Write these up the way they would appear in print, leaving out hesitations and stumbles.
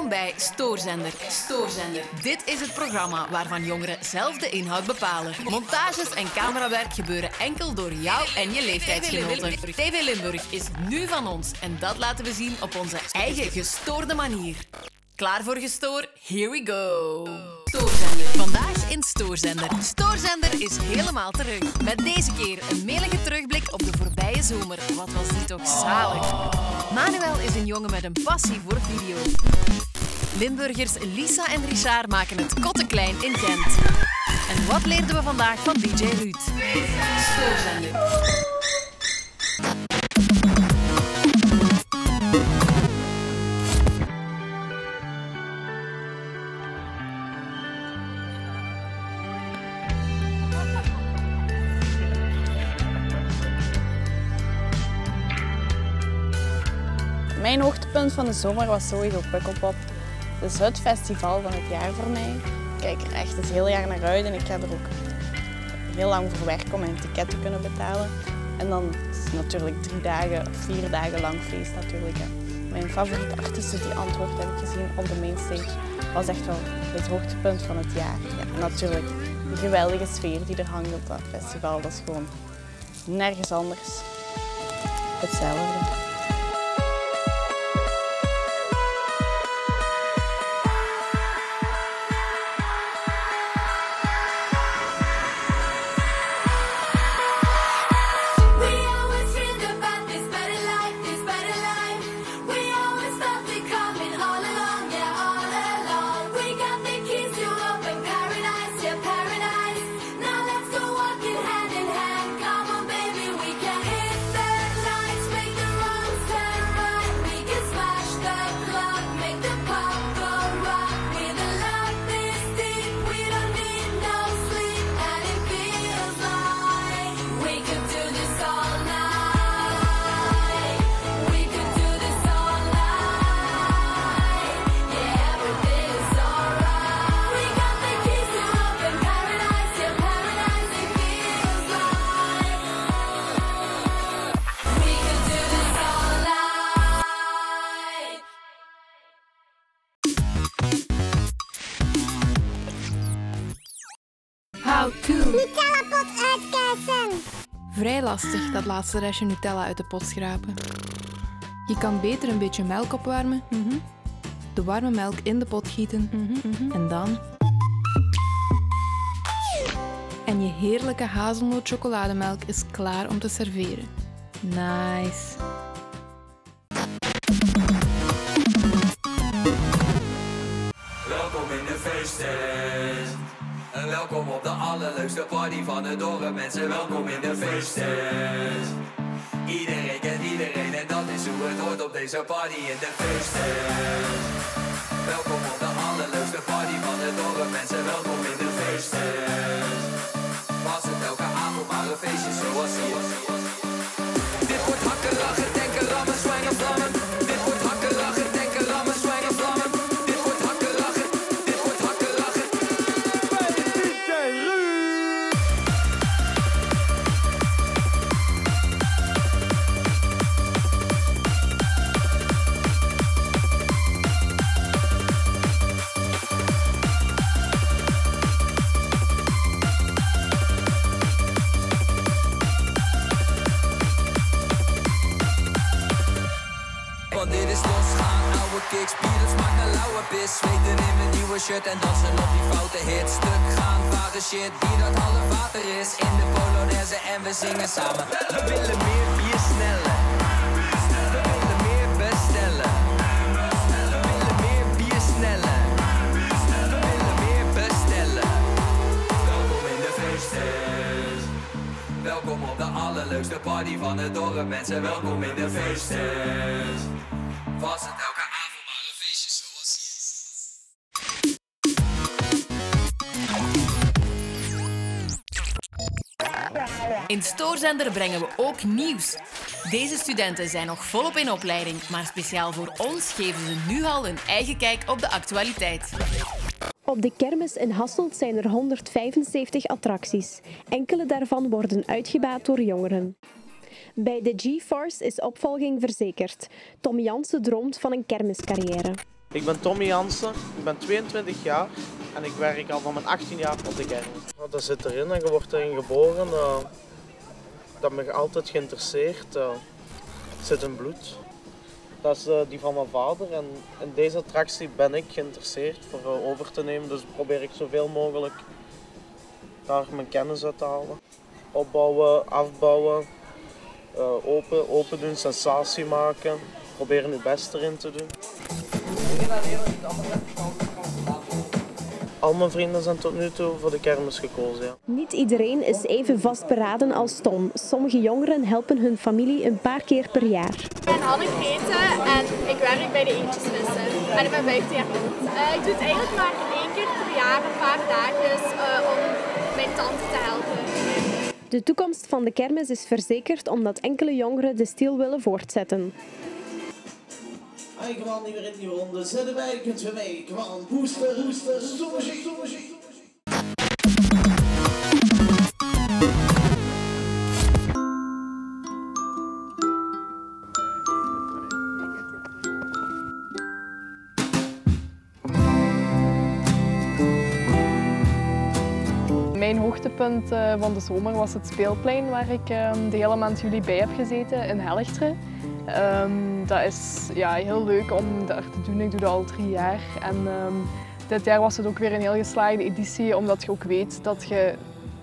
Welkom bij Stoorzender. Stoorzender. Dit is het programma waarvan jongeren zelf de inhoud bepalen. Montages en camerawerk gebeuren enkel door jou en je leeftijdsgenoten. TV Limburg is nu van ons en dat laten we zien op onze eigen gestoorde manier. Klaar voor gestoor? Here we go. Stoorzender. Vandaag in Stoorzender. Stoorzender is helemaal terug. Met deze keer een melige terugblik op de voorbije zomer. Wat was die toch zalig. Manuel is een jongen met een passie voor video. Limburgers Lisa en Richard maken het Kotteklein in Gent. En wat leerden we vandaag van DJ Ruud? Stoorzender. Mijn hoogtepunt van de zomer was sowieso Pukkelpop. Het is het festival van het jaar voor mij. Ik kijk er echt het hele jaar naar uit en ik ga er ook heel lang voor werken om mijn ticket te kunnen betalen. En dan is het natuurlijk 3 dagen of 4 dagen lang feest natuurlijk. Mijn favoriete artiesten die antwoord heb ik gezien op de mainstage was echt wel het hoogtepunt van het jaar. Ja, natuurlijk, de geweldige sfeer die er hangt op dat festival, dat is gewoon nergens anders hetzelfde. Vrij lastig, dat laatste restje Nutella uit de pot schrapen. Je kan beter een beetje melk opwarmen, de warme melk in de pot gieten en dan... En je heerlijke hazelnoot chocolademelk is klaar om te serveren. Nice! Welkom in de feesttent. En welkom op de allerleukste party van het dorp. Mensen, welkom in de feesttent. Iedereen kent iedereen en dat is hoe het hoort op deze party in de feesttent. Welkom op de allerleukste party van het dorp. Mensen, welkom in de feesttent. Was het elke avond maar een feestje zoals hier. Dit wordt hakken, lachen, denken, rammen, zwangen, vlammen. Dit wordt hakken, lachen, denken, rammen, zwangen, vlammen. Shirt en dansen op die foute hits. Stuk gaan, vader shit, die dat alle water is. In de polonaise en we zingen samen. We willen meer bier sneller. We willen meer bestellen. We willen meer bier sneller. We willen meer bestellen. Welkom in de feesttent. Welkom op de allerleukste party van het dorp. Mensen, welkom in de feesttent. Was het elke avond maar een feestje zoals hier. In Stoorzender brengen we ook nieuws. Deze studenten zijn nog volop in opleiding, maar speciaal voor ons geven ze nu al hun eigen kijk op de actualiteit. Op de kermis in Hasselt zijn er 175 attracties. Enkele daarvan worden uitgebaat door jongeren. Bij de G-Force is opvolging verzekerd. Tommy Jansen droomt van een kermiscarrière. Ik ben Tommy Jansen, ik ben 22 jaar en ik werk al van mijn 18 jaar op de kern. Dat zit erin en je wordt erin geboren. Dat me altijd geïnteresseerd. Het zit in bloed. Dat is die van mijn vader en in deze attractie ben ik geïnteresseerd voor over te nemen. Dus probeer ik zoveel mogelijk daar mijn kennis uit te halen. Opbouwen, afbouwen, open doen, sensatie maken. Proberen uw best erin te doen. Al mijn vrienden zijn tot nu toe voor de kermis gekozen. Ja. Niet iedereen is even vastberaden als Tom. Sommige jongeren helpen hun familie een paar keer per jaar. Ik ben Hanne en ik werk bij de eentjesvissen. En ik ben 15 jaar oud. Ik doe het eigenlijk maar één keer per jaar, een paar dagjes, om mijn tante te helpen. De toekomst van de kermis is verzekerd omdat enkele jongeren de stil willen voortzetten. Ik kwam niet meer in die ronde, zetten wij, kunt u mee. Ik kwam booster, booster, zomerzicht. Mijn hoogtepunt van de zomer was het speelplein waar ik de hele maand juli bij heb gezeten in Helchteren. Dat is ja, heel leuk om daar te doen. Ik doe dat al 3 jaar. En dit jaar was het ook weer een heel geslaagde editie, omdat je ook weet dat je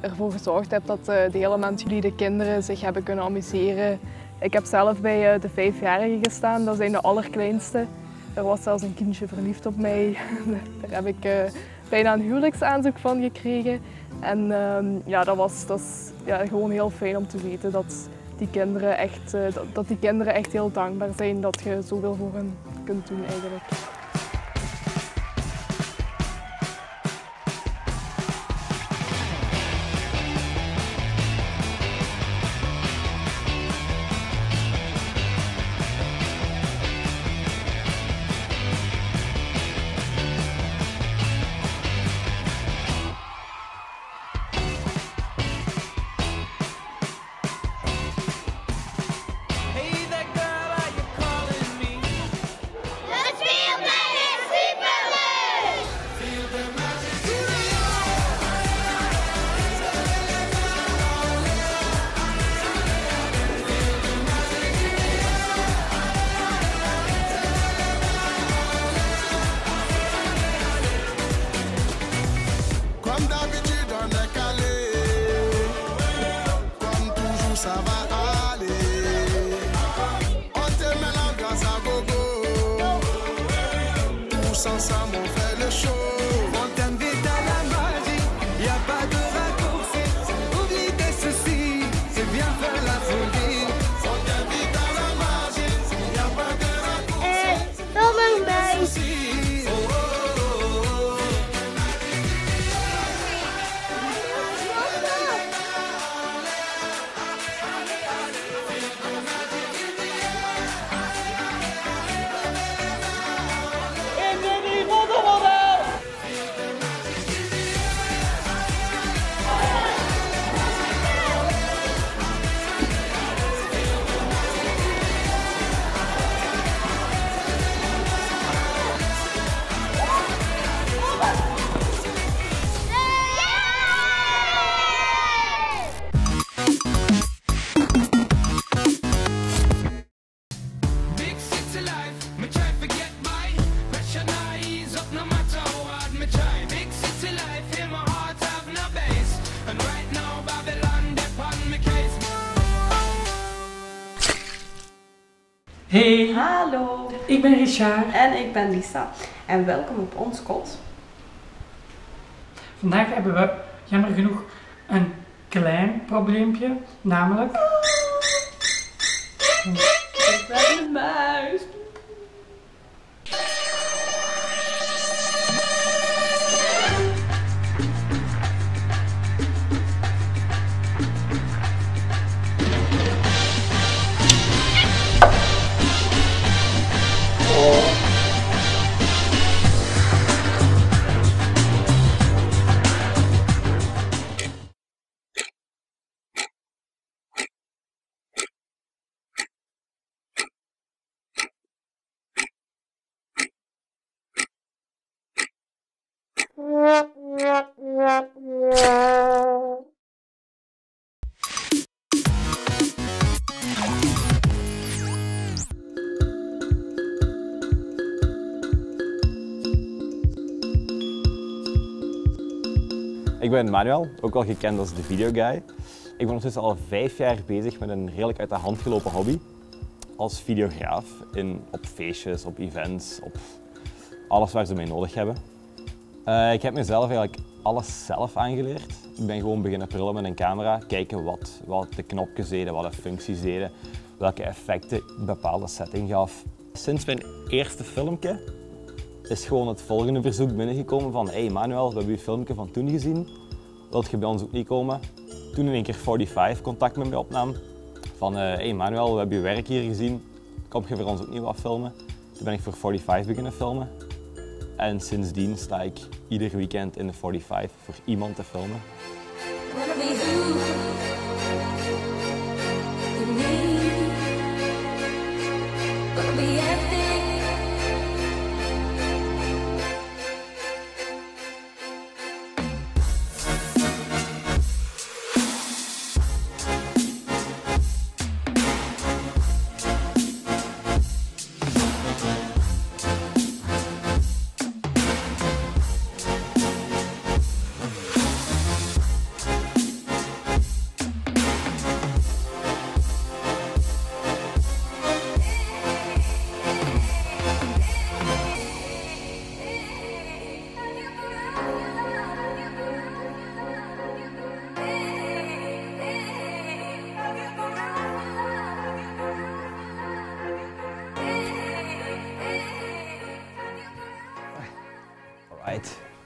ervoor gezorgd hebt dat de hele maand juli de kinderen zich hebben kunnen amuseren. Ik heb zelf bij de 5-jarigen gestaan, dat zijn de allerkleinste. Er was zelfs een kindje verliefd op mij. Daar heb ik bijna een huwelijksaanzoek van gekregen. En ja, dat is ja, gewoon heel fijn om te weten dat die kinderen echt heel dankbaar zijn dat je zoveel voor hen kunt doen eigenlijk. Hey! Hallo! Ik ben Richard. En ik ben Lisa. En welkom op ons kot. Vandaag hebben we, jammer genoeg, een klein probleempje. Namelijk... Ik ben een muis! ben Manuel, ook wel gekend als de videoguy. Ik ben ondertussen al 5 jaar bezig met een redelijk uit de hand gelopen hobby. Als videograaf, op feestjes, op events, op alles waar ze mee nodig hebben. Ik heb mezelf eigenlijk alles zelf aangeleerd. Ik ben gewoon beginnen prullen met een camera, kijken wat de knopjes deden, wat de functies deden, welke effecten een bepaalde setting gaf. Sinds mijn eerste filmpje is gewoon het volgende verzoek binnengekomen van hey Manuel, we hebben je filmpje van toen gezien, wilt je bij ons ook niet komen? Toen in één keer 45 contact met mij opnam van hey Manuel, we hebben je werk hier gezien, kom je voor ons ook niet wat filmen? Toen ben ik voor 45 beginnen filmen. En sindsdien sta ik ieder weekend in de 45 voor iemand te filmen.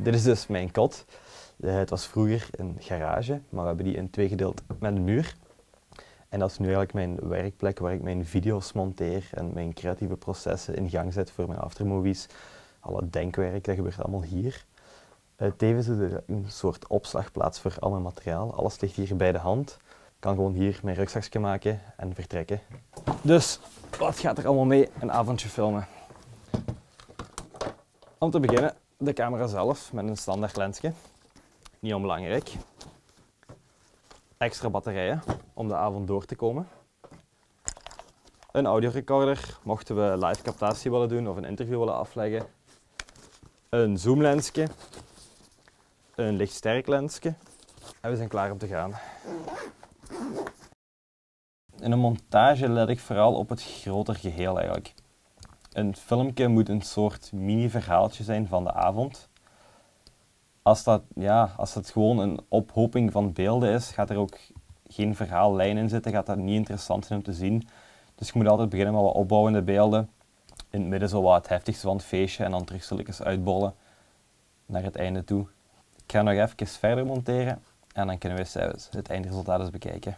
Dit is dus mijn kot. Het was vroeger een garage, maar we hebben die in twee gedeeld met een muur. En dat is nu eigenlijk mijn werkplek waar ik mijn video's monteer en mijn creatieve processen in gang zet voor mijn aftermovies. Al het denkwerk, dat gebeurt allemaal hier. Tevens is er een soort opslagplaats voor al mijn materiaal. Alles ligt hier bij de hand. Ik kan gewoon hier mijn rugzakje maken en vertrekken. Dus wat gaat er allemaal mee? Een avondje filmen. Om te beginnen. De camera zelf met een standaard lensje, niet onbelangrijk. Extra batterijen om de avond door te komen. Een audiorecorder, mochten we live captatie willen doen of een interview willen afleggen. Een zoomlensje, een lichtsterk lensje en we zijn klaar om te gaan. In een montage let ik vooral op het groter geheel eigenlijk. Een filmpje moet een soort mini-verhaaltje zijn van de avond. Als dat gewoon een ophoping van beelden is, gaat er ook geen verhaallijn in zitten, gaat dat niet interessant zijn om te zien. Dus je moet altijd beginnen met wat opbouwende beelden. In het midden zo wat het heftigste van het feestje en dan terug stilletjes uitbollen naar het einde toe. Ik ga nog even verder monteren en dan kunnen we het eindresultaat eens bekijken.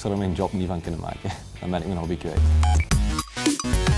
Ik zou er mijn job niet van kunnen maken. Dan ben ik mijn hobby kwijt.